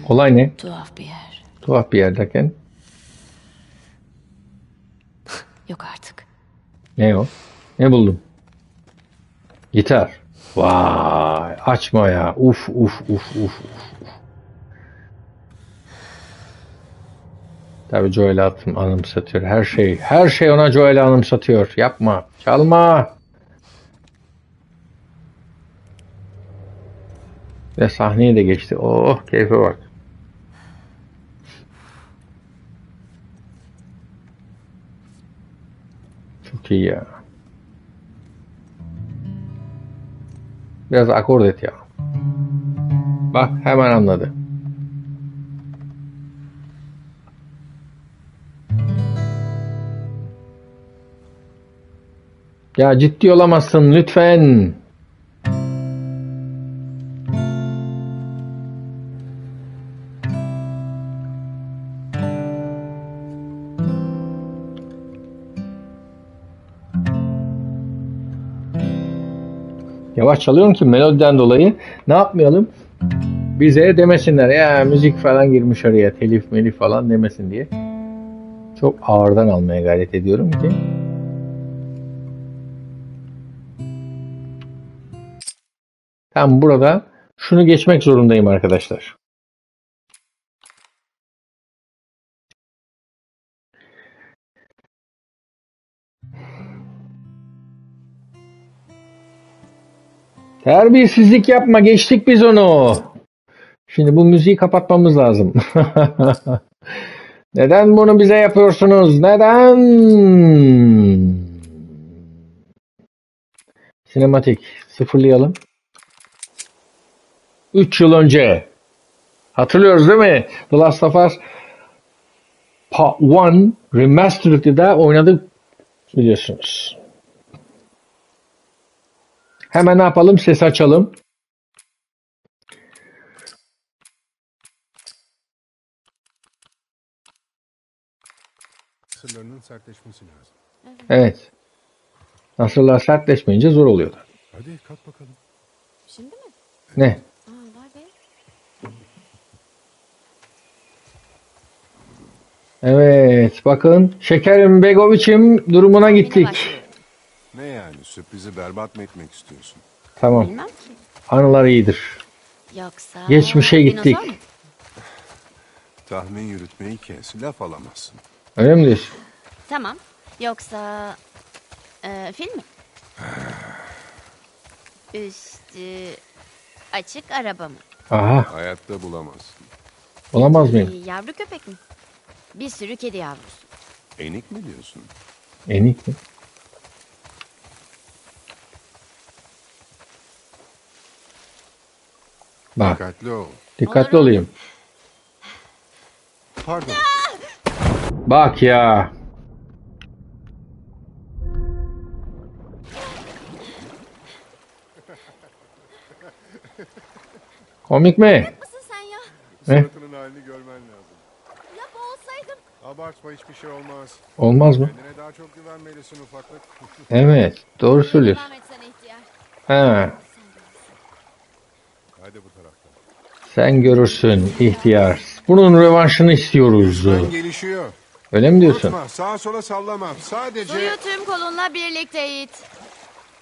Olay ne? Tuhaf bir yer. Tuhaf bir yerdeyken. Yok artık. Ne o? Ne buldum? Gitar. Vay. Açma ya. Uf uf uf uf. Tabii Joel'i anımsatıyor. Her şey ona Joel'i anımsatıyor. Yapma. Çalma. Ve sahneye de geçti. Oh keyfe bak. Çok iyi ya. Biraz akord et ya. Bak hemen anladı. Ya ciddi olamazsın lütfen. Yavaş çalıyorum ki melodiden dolayı ne yapmayalım? Bize demesinler ya müzik falan girmiş oraya, telif melif falan demesin diye. Çok ağırdan almaya gayret ediyorum ki. Tam burada şunu geçmek zorundayım arkadaşlar. Terbiyesizlik yapma, geçtik biz onu. Şimdi bu müziği kapatmamız lazım. Neden bunu bize yapıyorsunuz? Neden? Sinematik sıfırlayalım. 3 yıl önce. Hatırlıyoruz değil mi? The Last of Us Part 1 Remastered'da oynadık biliyorsunuz. Hemen ne yapalım? Ses açalım. Nasırlarının sertleşmesi lazım. Evet. Nasırlar sertleşmeyince zor oluyordu. Hadi kalk bakalım. Şimdi mi? Ne? Evet, bakın şekerim Begoviç'im durumuna gittik. Ne yani sürprizi berbat mı etmek istiyorsun? Tamam. Anılar iyidir. Yoksa geçmişe gittik. Tahmin yürütmeyi kes, laf alamazsın. Öyle mi diyorsun? Tamam. Yoksa film mi? Üstü açık araba mı? Aha. Hayatta bulamazsın. Bulamaz mıyım? Yavru köpek mi? Bir sürü kedi yavrusu. Enik mi diyorsun? Enik mi? Bak. Dikkatli ol. Dikkatli olayım. Pardon. Bak ya. Komik mi? Suratının halini görmen lazım. Abartma, hiçbir şey olmaz. Olmaz mı? Kendine daha çok güvenmelisin ufaklık. Evet, doğru söylüyorsun. He. Hadi bu taraftan. Sen görürsün ihtiyar. Bunun rövanşını istiyoruz. Gelişiyor. Öyle mi diyorsun? Korkma, sağa sola sallama. Sadece suyu tüm kolunla birlikte it.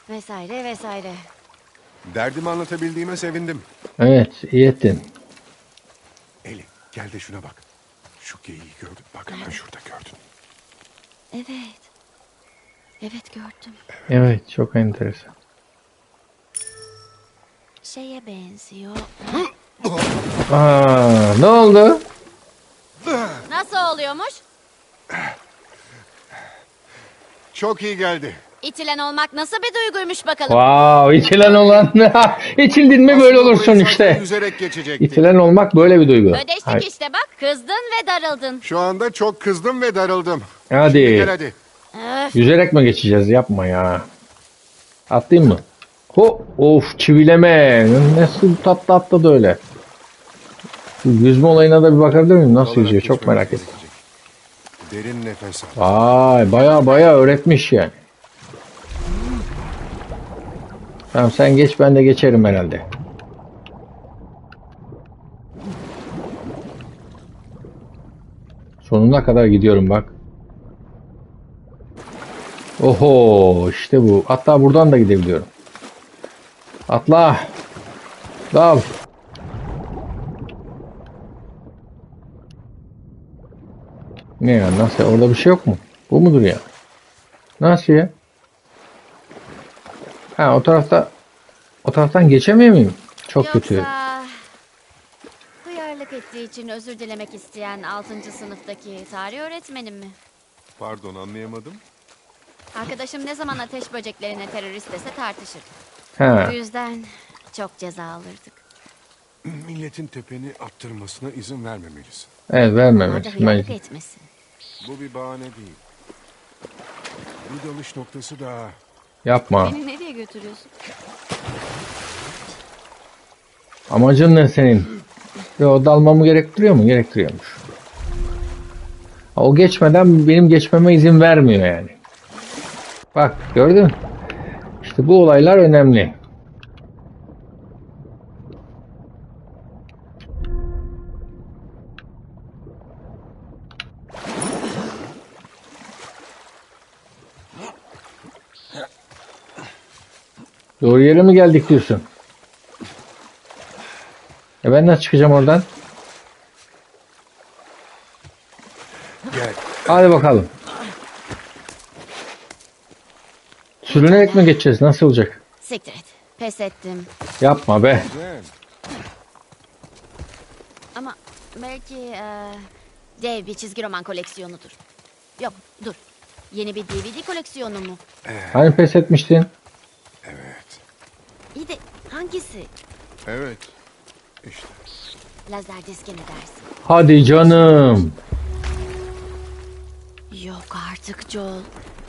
Vesaire vesaire. Derdimi anlatabildiğime sevindim. Evet, iyi ettin. Gel de şuna bak. Şu geyiği gördün. Bak hemen şurada gördün. Evet. Evet gördüm. Evet, evet çok enteresan. Şeye benziyor. Aa, ne oldu? Nasıl oluyormuş? Çok iyi geldi. İçilen olmak nasıl bir duyguymuş bakalım. Wow, içilen olan. İçildin mi böyle olursun işte. İçilen olmak böyle bir duygu. Ödeştik hayır. İşte bak, kızdın ve darıldın. Şu anda çok kızdım ve darıldım. Hadi. Gel hadi. Yüzerek mi geçeceğiz? Yapma ya. Atlayayım mı? Hop, of çivileme. Nasıl tatlı atladı öyle. Yüzme olayına da bir bakabilir miyim? Nasıl yüzüyor? Çok merak ettim. Derin nefes al. Vay, baya öğretmiş yani. Tamam sen geç, ben de geçerim herhalde. Sonuna kadar gidiyorum bak. Oho işte bu. Hatta buradan da gidebiliyorum. Atla. Dal. Ne ya, nasıl? Orada bir şey yok mu? Bu mudur ya? Nasıl ya? Ha o tarafta, o taraftan geçemiyor muyum? Çok yoksa, kötü. Hıyarlık ettiği için özür dilemek isteyen 6. sınıftaki tarih öğretmenim mi? Pardon anlayamadım. Arkadaşım ne zaman ateş böceklerine terörist dese tartışır. Ha. Bu yüzden çok ceza alırdık. Milletin tepeni attırmasına izin vermemelisin. Evet vermemelisin. Hıyarlık etmesin. Bu bir bahane değil. Bir dalış noktası daha. Yapma. Beni nereye götürüyorsun? Amacın ne senin? Yo, dalmamı gerektiriyor mu? Gerektiriyormuş. O geçmeden benim geçmeme izin vermiyor yani. Bak gördün mü? İşte bu olaylar önemli. Doğru yere mi geldik diyorsun? E ben nasıl çıkacağım oradan? Gel. Hadi bakalım. Sürünerek mi geçeceğiz? Nasıl olacak? Siktir et. Pes ettim. Yapma be. Ama belki dev bir çizgi roman koleksiyonudur. Yok dur. Yeni bir DVD koleksiyonu mu? Hani pes etmiştin? Evet. İyi de hangisi? Evet. İşte. Lazer diski ne dersin? Hadi canım. Yok artık Joel.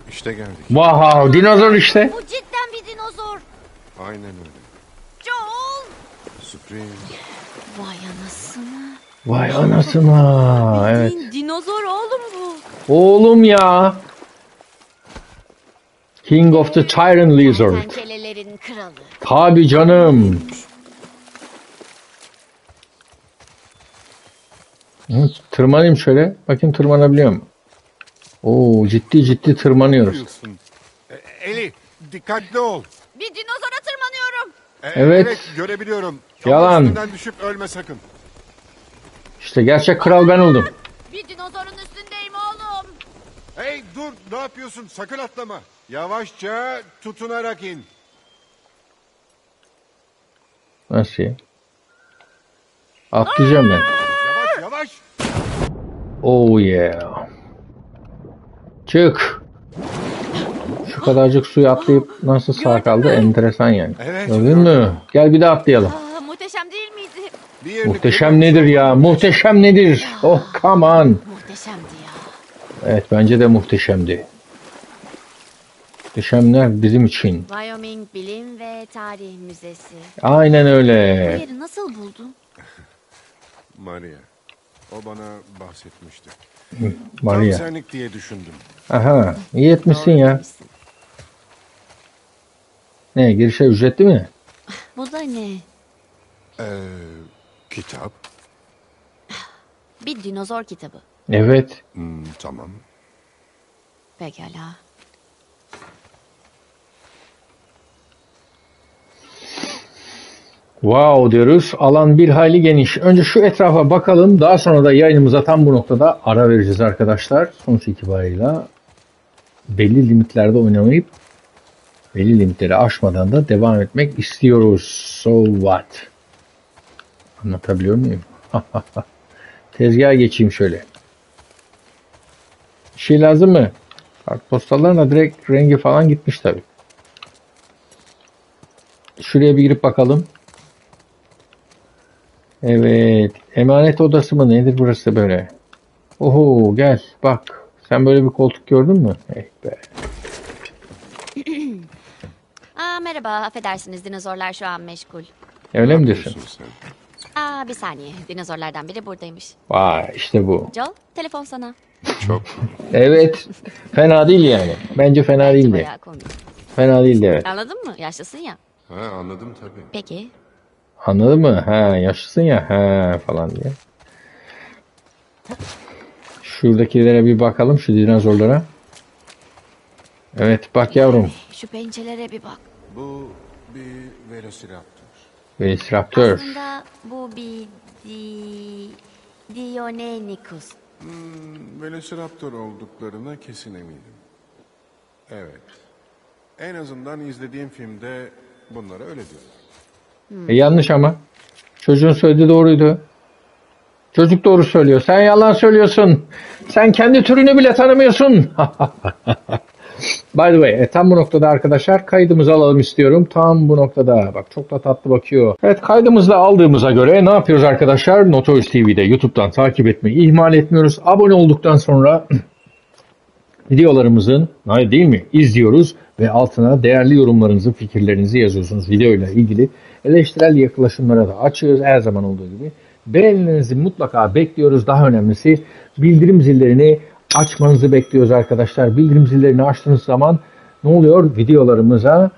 İşte geldik. Wow, dinozor işte. Bu cidden bir dinozor. Aynen öyle. Joel. Supreme. Vay anasını. Vay anasını. Evet. Dinozor oğlum bu. Oğlum ya. King of the Tyrant Lizard. Tabi canım. Tırmanayım şöyle. Bakayım tırmanabiliyor mu? Oo ciddi ciddi tırmanıyoruz. Ellie dikkatli ol. Bir dinozora tırmanıyorum. Evet. Evet görebiliyorum. Yalan. Üstünden düşüp ölme sakın. İşte gerçek kral ben oldum. Bir dinozorun üstündeyim oğlum. Hey dur ne yapıyorsun? Sakın atlama. Yavaşça tutunarak in. Nasıl? Atlayacağım ben. Yavaş yavaş. Oh yeah. Çık. Şu kadarcık suyu atlayıp nasıl sağ kaldı? Enteresan yani. Evet, gördün mü? Gel bir daha atlayalım. Aa, muhteşem değil miydi? Muhteşem nedir ya? Muhteşem nedir? Oh come on. Muhteşemdi ya. Evet bence de muhteşemdi. Muhteşemler bizim için. Wyoming Bilim ve Tarih Müzesi. Aynen öyle. Bu yeri nasıl buldun? Maria. O bana bahsetmişti. Maria. Tam senlik diye düşündüm. Aha. İyi etmişsin ya. Ne? Girişe ücretli mi? Bu da ne? Kitap. Bir dinozor kitabı. Evet. Hmm, tamam. Pekala. Wow diyoruz. Alan bir hayli geniş. Önce şu etrafa bakalım. Daha sonra da yayınımıza tam bu noktada ara vereceğiz arkadaşlar. Sonuç itibariyle belli limitlerde oynamayıp belli limitleri aşmadan da devam etmek istiyoruz. So what? Anlatabiliyor muyum? Tezgaha geçeyim şöyle. Bir şey lazım mı? Kartpostallarına direkt rengi falan gitmiş tabii. Şuraya bir girip bakalım. Evet. Emanet odası mı? Nedir burası böyle? Oho gel bak. Sen böyle bir koltuk gördün mü? Hey be. Aa, merhaba. Affedersiniz dinozorlar şu an meşgul. Öyle mi diyorsun? Aa, bir saniye. Dinozorlardan biri buradaymış. Vay işte bu. Joel telefon sana. Çok. Evet. Fena değil yani. Bence fena değildi. Fena değildi evet. Anladın mı? Yaşlısın ya. Ha, anladım tabii. Peki. Anladın mı? Ha, yaşlısın ya. Ha falan diye. Şuradakilere bir bakalım, şu dinozorlara. Evet, bak yavrum. Şu pençelere bir bak. Bu bir Velociraptor. Velociraptor. Aslında bu bir Deinonychus. Velociraptor olduklarına kesin eminim. Evet. En azından izlediğim filmde bunlara öyle diyorlar. Yanlış ama. Çocuğun söylediği doğruydu. Çocuk doğru söylüyor. Sen yalan söylüyorsun. Sen kendi türünü bile tanımıyorsun. By the way, tam bu noktada arkadaşlar kaydımızı alalım istiyorum. Tam bu noktada. Bak çok da tatlı bakıyor. Evet kaydımızı da aldığımıza göre ne yapıyoruz arkadaşlar? Notorious TV'de YouTube'dan takip etmeyi ihmal etmiyoruz. Abone olduktan sonra videolarımızın, hayır değil mi? İzliyoruz ve altına değerli yorumlarınızı, fikirlerinizi yazıyorsunuz. Videoyla ilgili eleştirel yaklaşımlara da açıyoruz her zaman olduğu gibi. Beğenilerinizi mutlaka bekliyoruz. Daha önemlisi bildirim zillerini açmanızı bekliyoruz arkadaşlar. Bildirim zillerini açtığınız zaman ne oluyor? Videolarımıza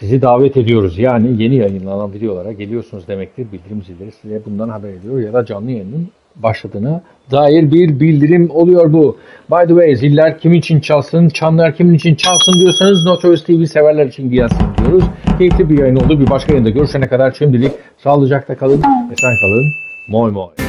sizi davet ediyoruz. Yani yeni yayınlanan videolara geliyorsunuz demektir. Bildirim zilleri size bundan haber ediyor ya da canlı yayının başladığına dair bir bildirim oluyor bu. By the way, ziller kim için çalsın, çanlar kimin için çalsın diyorsanız Notorious TV severler için gelsin diyoruz. Keyifli bir yayın oldu. Bir başka yayında görüşene kadar şimdilik sağlıcakla kalın, esen kalın. Moin moin.